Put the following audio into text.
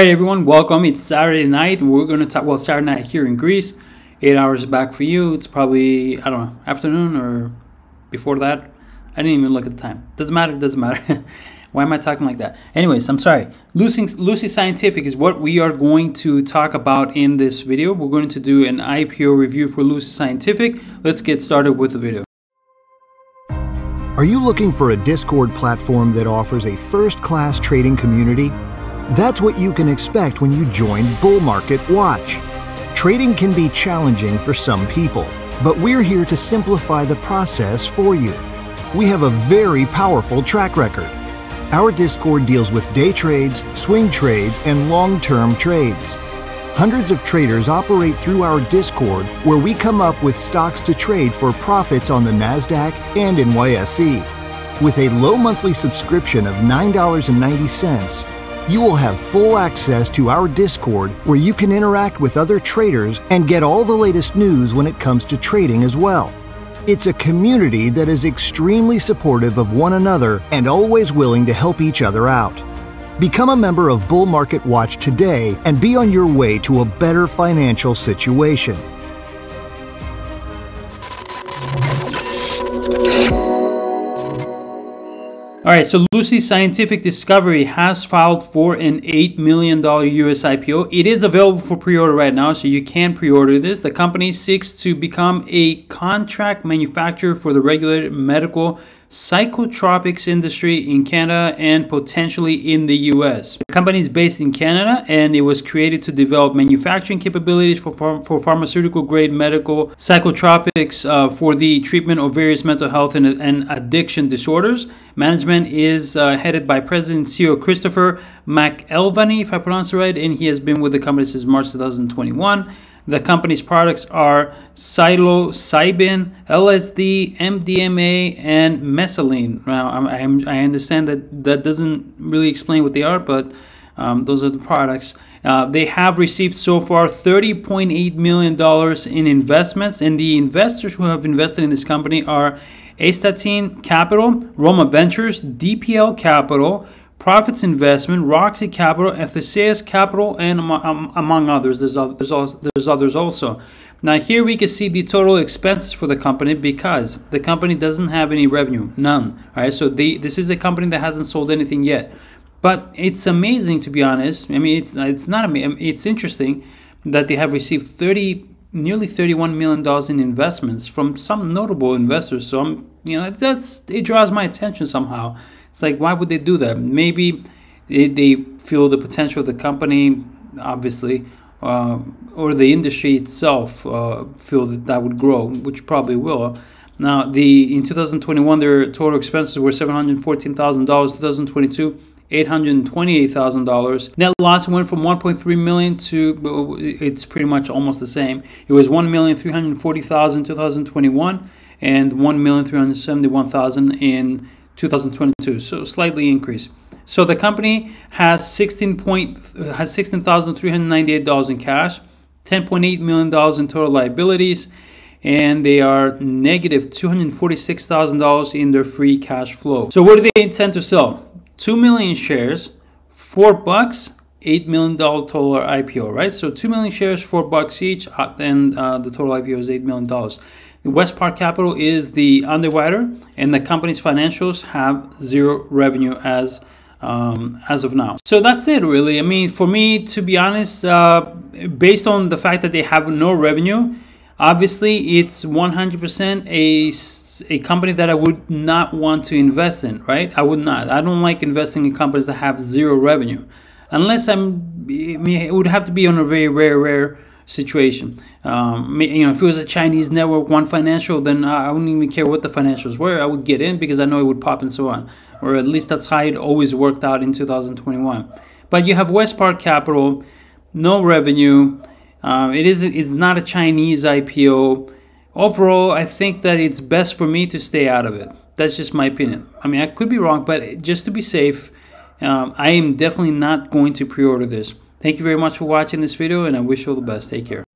All right, everyone, welcome. It's Saturday night. We're going to talk, well, Saturday night here in Greece, 8 hours back for you. It's probably, I don't know, afternoon or before that. I didn't even look at the time. Doesn't matter. Why am I talking like that? Anyways, I'm sorry. Lucy Scientific is what we are going to talk about in this video. We're going to do an IPO review for Lucy Scientific. Let's get started with the video. Are you looking for a Discord platform that offers a first-class trading community? That's what you can expect when you join Bull Market Watch. Trading can be challenging for some people, but we're here to simplify the process for you. We have a very powerful track record. Our Discord deals with day trades, swing trades, and long-term trades. Hundreds of traders operate through our Discord, where we come up with stocks to trade for profits on the NASDAQ and NYSE. With a low monthly subscription of $9.90, you will have full access to our Discord, where you can interact with other traders and get all the latest news when it comes to trading as well. It's a community that is extremely supportive of one another and always willing to help each other out. Become a member of Bull Market Watch today and be on your way to a better financial situation. All right, so Lucy Scientific Discovery has filed for an $8 million US IPO. It is available for pre-order right now, so you can pre-order this. The company seeks to become a contract manufacturer for the regulated medical psychotropics industry in Canada and potentially in the US. The company is based in Canada, and it was created to develop manufacturing capabilities for pharmaceutical-grade medical psychotropics for the treatment of various mental health and addiction disorders. Management is headed by President and CEO Christopher McElvenny, if I pronounce it right, and he has been with the company since March 2021. The company's products are psilocybin, LSD, MDMA, and mesaline. Now, I understand that that doesn't really explain what they are, but those are the products. They have received so far $30.8 million in investments, and the investors who have invested in this company are Astatine Capital, Roma Ventures, dpl Capital, Profits Investment, Roxy Capital, Enthesias Capital, and among others. There's others also. Now here we can see the total expenses for the company, because the company doesn't have any revenue, none. All right, so this is a company that hasn't sold anything yet. But it's amazing, to be honest. I mean, it's not amazing. It's interesting that they have received nearly $31 million in investments from some notable investors. So it draws my attention somehow. It's like, why would they do that? Maybe they feel the potential of the company, obviously, or the industry itself feel that would grow, which probably will. Now, in 2021, their total expenses were $714,000. 2022, $828,000. Net loss went from 1.3 million to, it's pretty much almost the same. It was 1,340,000 in 2021 and 1,371,000 in 2022, so slightly increase. So the company has $16,398 in cash, $10.8 million in total liabilities, and they are negative $246,000 in their free cash flow. So what do they intend to sell? 2 million shares, $4, $8 million total IPO, right? So 2 million shares, $4 each, and the total IPO is $8 million. West Park Capital is the underwriter, and the company's financials have zero revenue as of now. So that's it, really. I mean, for me, to be honest, based on the fact that they have no revenue, obviously it's 100% a company that I would not want to invest in, right? I would not. I don't like investing in companies that have zero revenue, unless it would have to be on a very rare situation. You know, if it was a Chinese network, One Financial, then I wouldn't even care what the financials were. I would get in because I know it would pop and so on, or at least that's how it always worked out in 2021. But you have West Park Capital, no revenue. It's not a Chinese IPO. Overall, I think that it's best for me to stay out of it. That's just my opinion. I mean, I could be wrong, but just to be safe, I am definitely not going to pre-order this. Thank you very much for watching this video, and I wish you all the best. Take care.